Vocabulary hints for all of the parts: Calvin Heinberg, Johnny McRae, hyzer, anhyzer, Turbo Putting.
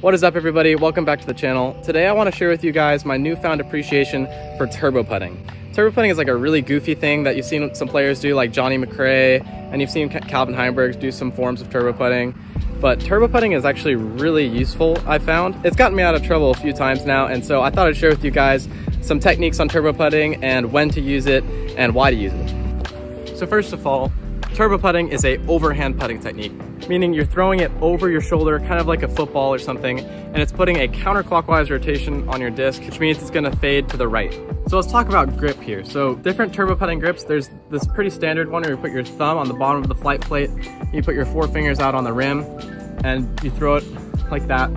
What is up, everybody? Welcome back to the channel. Today I want to share with you guys my newfound appreciation for turbo putting. Turbo putting is like a really goofy thing that you've seen some players do, like Johnny McRae, and you've seen Calvin Heinberg do some forms of turbo putting. But turbo putting is actually really useful, I found. It's gotten me out of trouble a few times now, and so I thought I'd share with you guys some techniques on turbo putting and when to use it and why to use it. So first of all, turbo putting is a overhand putting technique, meaning you're throwing it over your shoulder, kind of like a football or something, and it's putting a counterclockwise rotation on your disc, which means it's gonna fade to the right. So let's talk about grip here. So different turbo putting grips, there's this pretty standard one where you put your thumb on the bottom of the flight plate, you put your four fingers out on the rim, and you throw it like that.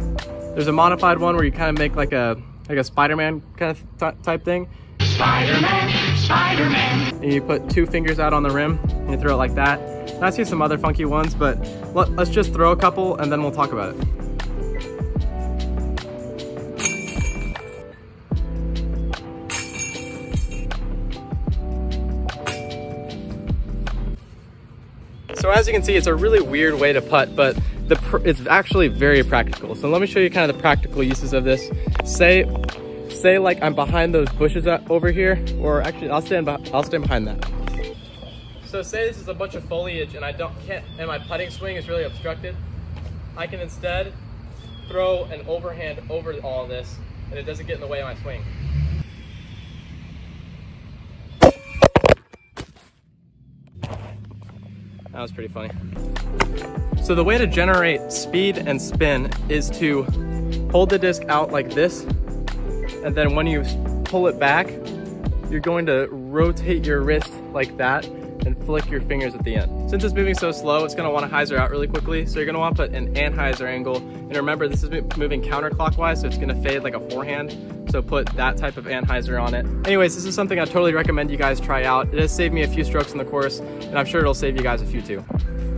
There's a modified one where you kind of make like a Spider-Man kind of type thing. Spider-Man, Spider-Man. And you put two fingers out on the rim, and you throw it like that. And I see some other funky ones, but let's just throw a couple and then we'll talk about it. So as you can see, it's a really weird way to putt, but it's actually very practical. So let me show you kind of the practical uses of this. Say like I'm behind those bushes over here, or actually I'll stand behind that. So say this is a bunch of foliage and and my putting swing is really obstructed. I can instead throw an overhand over all this, and it doesn't get in the way of my swing. That was pretty funny. So the way to generate speed and spin is to hold the disc out like this, and then when you pull it back, you're going to rotate your wrist like that and flick your fingers at the end. Since it's moving so slow, it's gonna wanna hyzer out really quickly, so you're gonna wanna put an anhyzer angle, and remember this is moving counterclockwise, so it's gonna fade like a forehand, so put that type of anhyzer on it. Anyways, this is something I totally recommend you guys try out. It has saved me a few strokes in the course, and I'm sure it'll save you guys a few too.